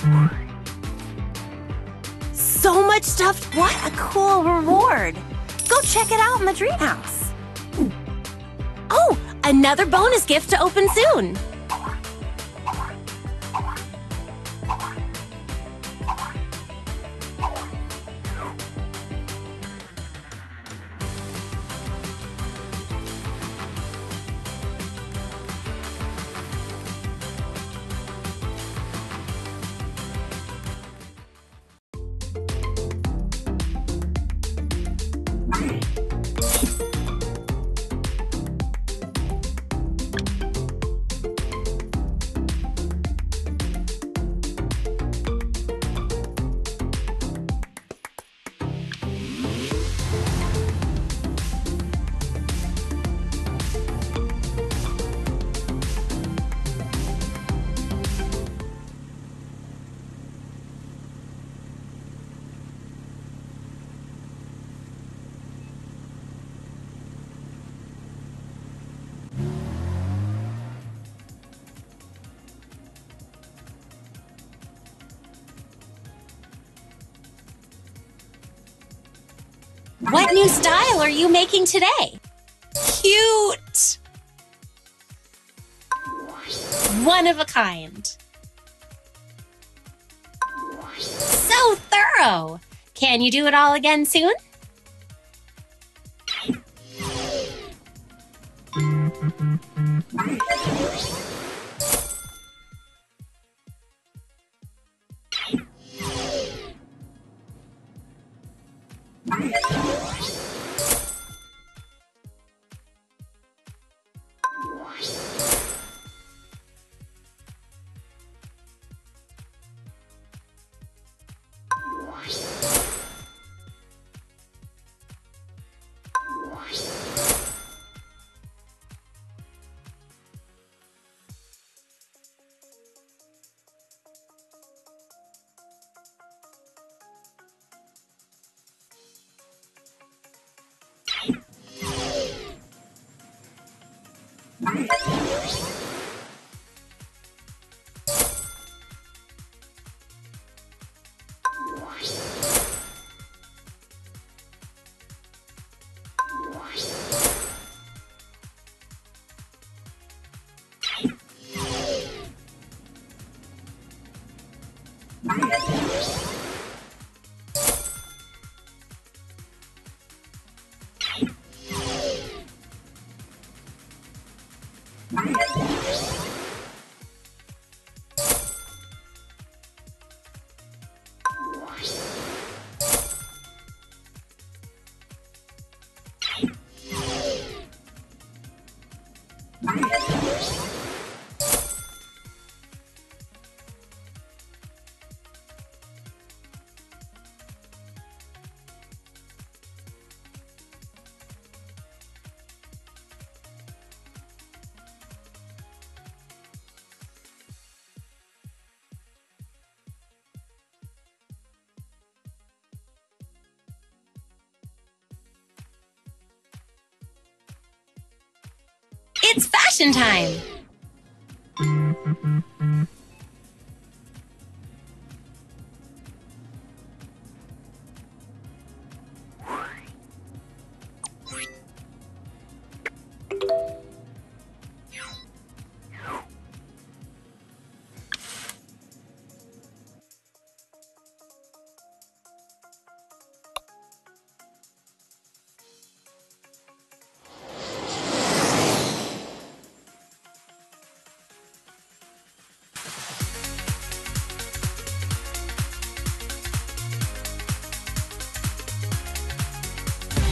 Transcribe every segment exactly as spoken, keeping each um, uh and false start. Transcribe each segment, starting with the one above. But so much stuff! What a cool reward! Go check it out in the Dreamhouse! Oh! Another bonus gift to open soon! What new style are you making today? Cute! One of a kind. So thorough! Can you do it all again soon? It's fashion time!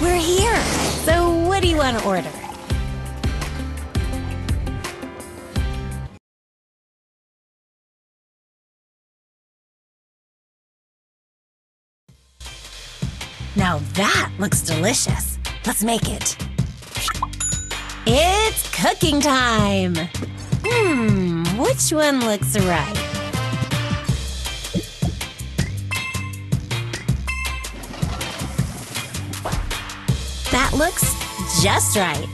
We're here! So what do you want to order? Now that looks delicious. Let's make it. It's cooking time! Hmm, which one looks right? That looks just right.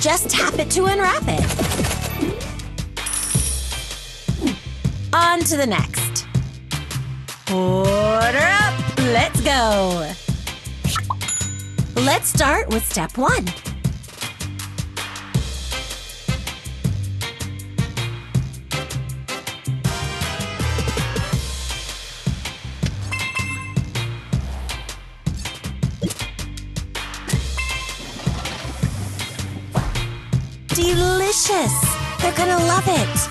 Just tap it to unwrap it. On to the next. Order up, let's go. Let's start with step one. Delicious! They're gonna love it.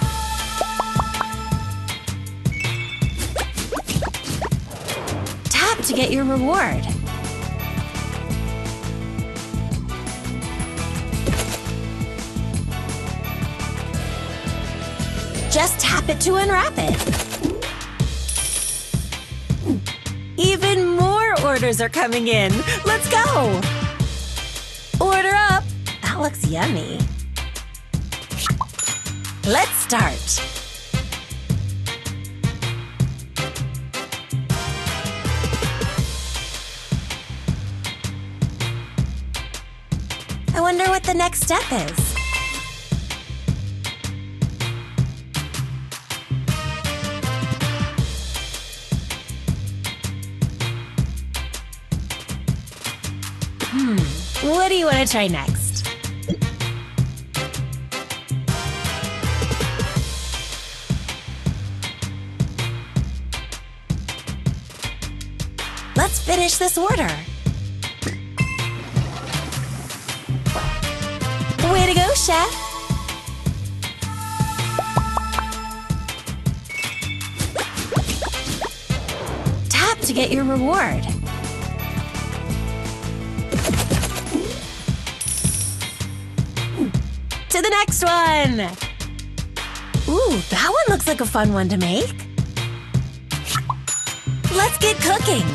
To get your reward. Just tap it to unwrap it. Even more orders are coming in. Let's go! Order up. That looks yummy. Let's start. I wonder what the next step is. Hmm, what do you want to try next? Let's finish this order. Way to go, chef! Tap to get your reward. To the next one! Ooh, that one looks like a fun one to make. Let's get cooking!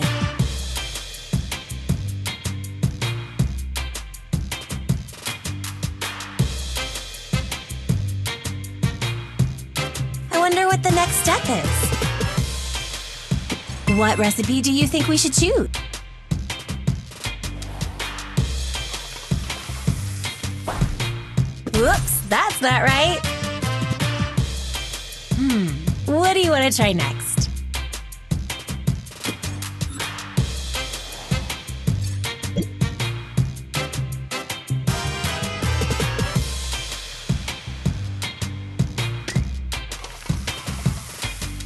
What the next step is. What recipe do you think we should choose? Whoops, that's not right. Hmm, what do you want to try next?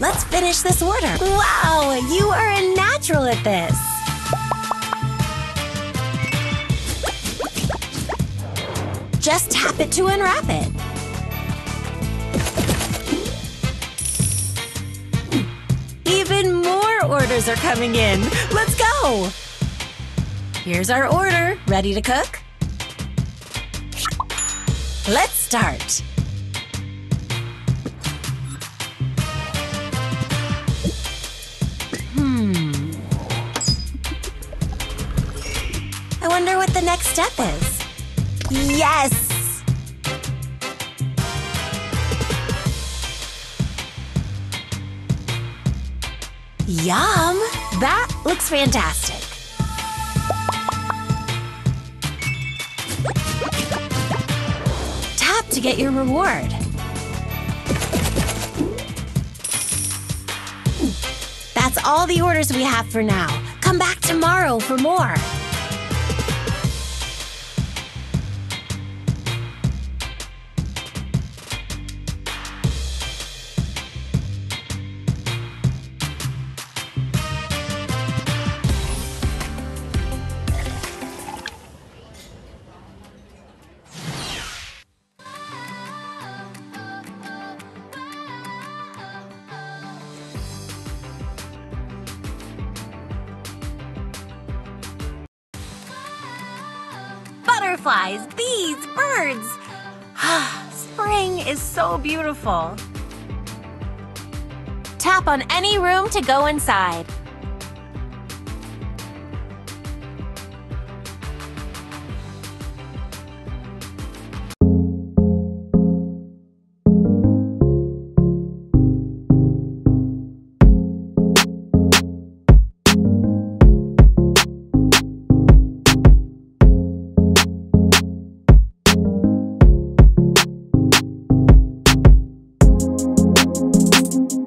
Let's finish this order. Wow, you are a natural at this. Just tap it to unwrap it. Even more orders are coming in. Let's go. Here's our order. Ready to cook? Let's start. I wonder what the next step is. Yes! Yum! That looks fantastic. Tap to get your reward. That's all the orders we have for now. Come back tomorrow for more. Butterflies, bees, birds. Spring is so beautiful. Tap on any room to go inside.